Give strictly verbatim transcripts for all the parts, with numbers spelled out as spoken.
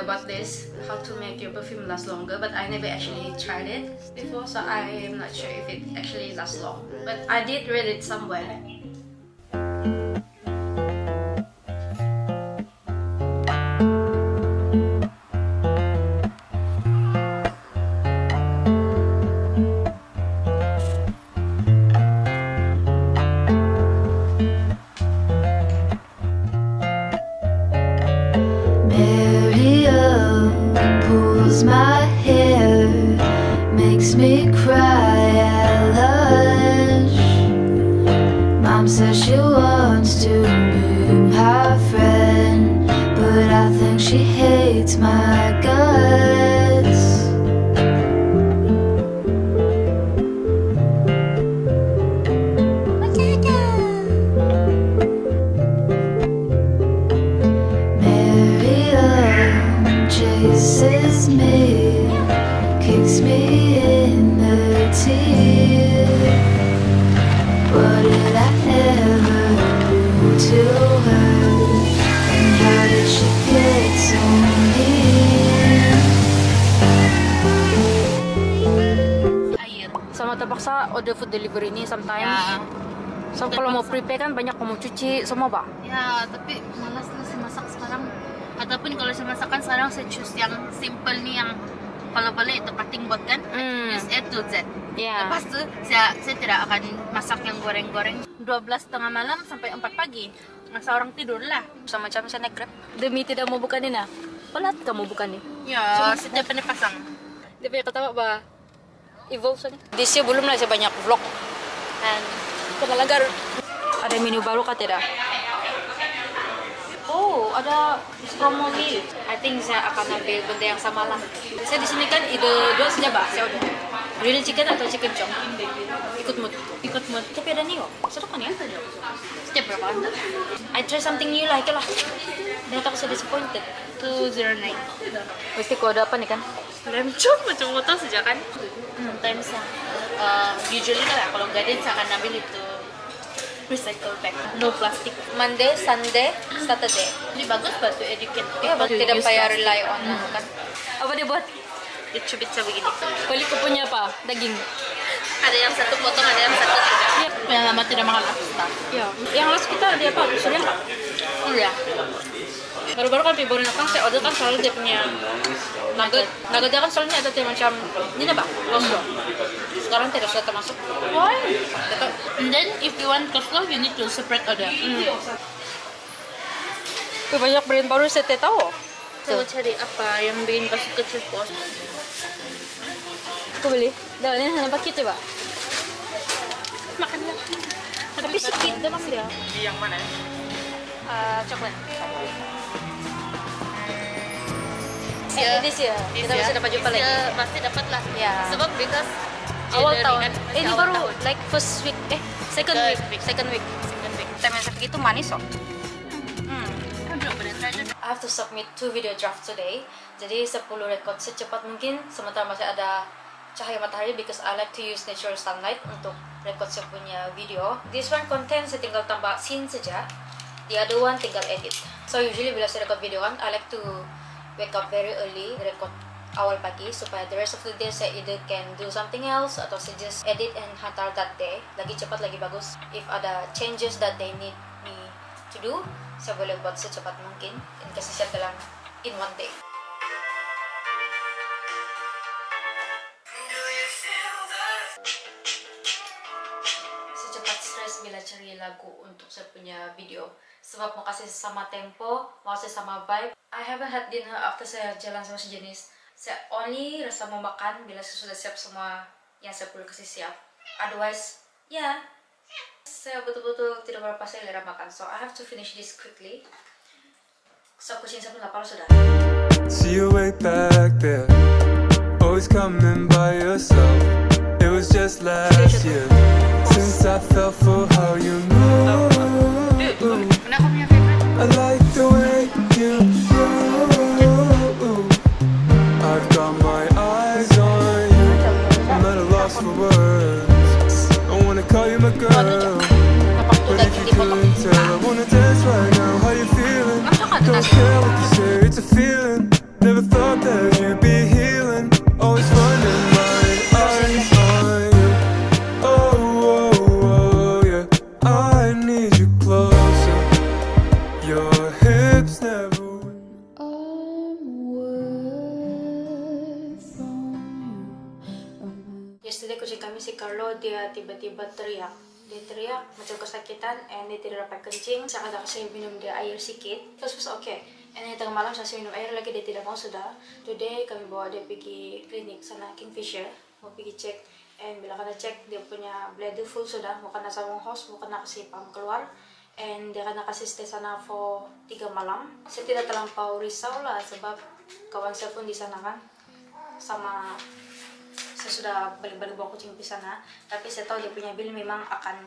idea about this, how to make your perfume last longer, but I never actually tried it before, so I am not sure if it actually lasts long. But I did read it somewhere. My hair makes me cry at lunch. Mom says she wants to be my friend, but I think she hates my guts. Miriam chases me, kicks me in the teeth. What did I ever do to her, and how did she get so mean? Sama terpaksa order food delivery ini sometimes. Ya. So kalau mau prepare kan banyak mau cuci semua, Pak. Ya, tapi malas sih masak sekarang. Ataupun kalau saya masakan sekarang saya choose yang simple nih, yang kalau boleh itu cutting board kan, mm. Use A to Z. Yeah. Lepas itu saya, saya tidak akan masak yang goreng-goreng. dua belas tiga puluh malam sampai empat pagi, masa orang tidur lah. Sama macam saya naik Grab. Demi tidak mau buka Nina, pelat kamu bukan nih. Ya, setiap pandai pasang. Dia punya ketawa bah, evolve soalnya. Di sini belum lah saya banyak vlog. Dan kenalan Garut. Ada menu baru kah tidak? Oh, ada promo nih. I think saya akan ambil benda yang sama lah. Saya di sini kan ide dua saja, Mbak. Saya udah grill chicken atau chicken chong. Ikut mood, ikut mood. Tapi ada nih, seru kan ya? Setiap berapa? I try something new lah, itu lah. Dan aku sudah disappointed. two zero nine. Pasti kode apa nih kan? Rem chong macam motor saja kan? Hmm, times lah. Uh, usually kan kalau nggak ada, saya akan ambil itu. Recycle bag, no plastic. Monday, Sunday, Saturday. Ini bagus buat to educate. Iya, buat tidak payah rely on, hmm. Kan? Apa dia buat? Dia cubit sebegini. Balik ke punya apa? Daging. Ada yang satu potong, ada yang satu tidak. Iya, yang lama tidak makan pasta. Iya. Yang last kita ada apa? Usulnya apa? Oh ya. Baru-baru kan piborin apa? Saya order kan selalu dia punya nugget. Nuggetnya kan soalnya ada macam ini apa? Lombo. Sekarang tidak sudah termasuk. Why? And then if you want coleslaw, you need to separate order. Mm. Banyak brand baru saya tidak tahu. Saya cari apa yang bikin kasih kecil pos. Aku beli. Dah ini hanya pakai coba. Makanlah. Tapi sedikit dah masih dia. Yang mana? Uh, coklat. Eh, ini sih ya. Kita masih dapat jumpa lagi. Pasti dapat lah. Ya. Sebab because awal tahun, eh, ini baru tahun. Like first week, eh second week. week, second week, second week. Time yang sakit itu manis, oh. Hmm. I have to submit two video draft today. Jadi sepuluh record secepat mungkin. Sementara masih ada cahaya matahari, because I like to use natural sunlight untuk record saya punya video. This one content saya tinggal tambah scene saja. The other one tinggal edit. So usually bila saya record video kan, I like to wake up very early, record awal pagi supaya the rest of the day saya either can do something else atau saya just edit and hantar that day. Lagi cepat lagi bagus. If ada changes that they need me to do, saya boleh buat secepat mungkin dan kasih saya dalam in one day. Secepat stress bila cari lagu untuk saya punya video. Sebab mau kasih sama tempo, mau kasih sama vibe. I haven't had dinner after saya jalan sama sejenis. Saya only rasa mau makan bila saya sudah siap semua yang saya perlu kasih siap. Otherwise, ya, yeah, saya betul-betul tidak berapa saya selera makan. So, I have to finish this quickly. So, kucing saya pun lapar sudah. See you way back there, always coming by yourself. It was just last year, since I fell for how you know. I like the way you I wanna dance right now. How you feeling? Don't care what you say. It's a feeling. Never Terus dia kucing kami sih kalau dia tiba-tiba teriak. Dia teriak macam kesakitan, and dia tidak dapat kencing. Saya agak saya minum dia air sedikit. Terus pas oke, okay. And dia tengah malam saya minum air lagi, dia tidak mau sudah. Today kami bawa dia pergi klinik sana Kingfisher, mau pergi cek. And bila kena cek dia punya bladder full sudah, mau kena sambung hos, mau kena kasih pam keluar. And dia kena kasih stay sana for tiga malam. Saya tidak terlampau risau lah sebab kawan saya pun di sana kan, sama saya sudah balik-balik bawa kucing di sana. Tapi saya tahu dia punya bill memang akan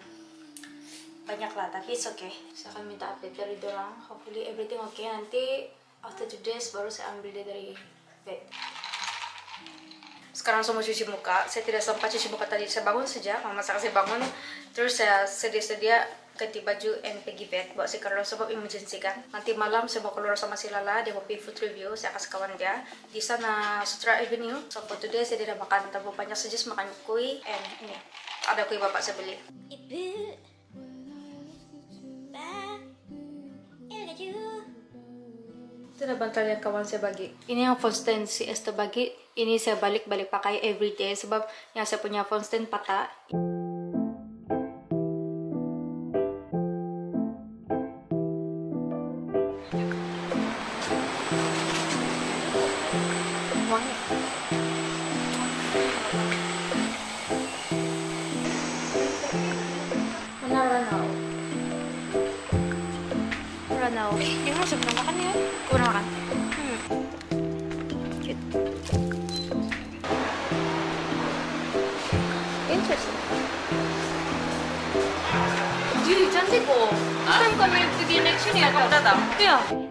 banyak lah, tapi it's okay. Saya akan minta update dari dorang, hopefully everything okay. Nanti after two days baru saya ambil dia dari bed. Sekarang saya mau cuci muka. Saya tidak sempat cuci muka tadi, saya bangun saja, mama saya bangun. Terus saya sedia-sedia ganti baju and pergi bed, bawa si Carlo sebab emergency kan. Nanti malam saya mau keluar sama si Lala, dia mau pergi food review, saya kasih kawan dia di sana Sutra Avenue. So for today saya tidak makan terlalu banyak, saya just makan kue and ini ada kue bapak saya beli. Itu ada bantal yang kawan saya bagi. Ini yang phone stand si Esther bagi. Ini saya balik-balik pakai everyday sebab yang saya punya phone stand patah. Jadi cantik kok. Kan kami pergi next sini ya, kamu datang? Iya.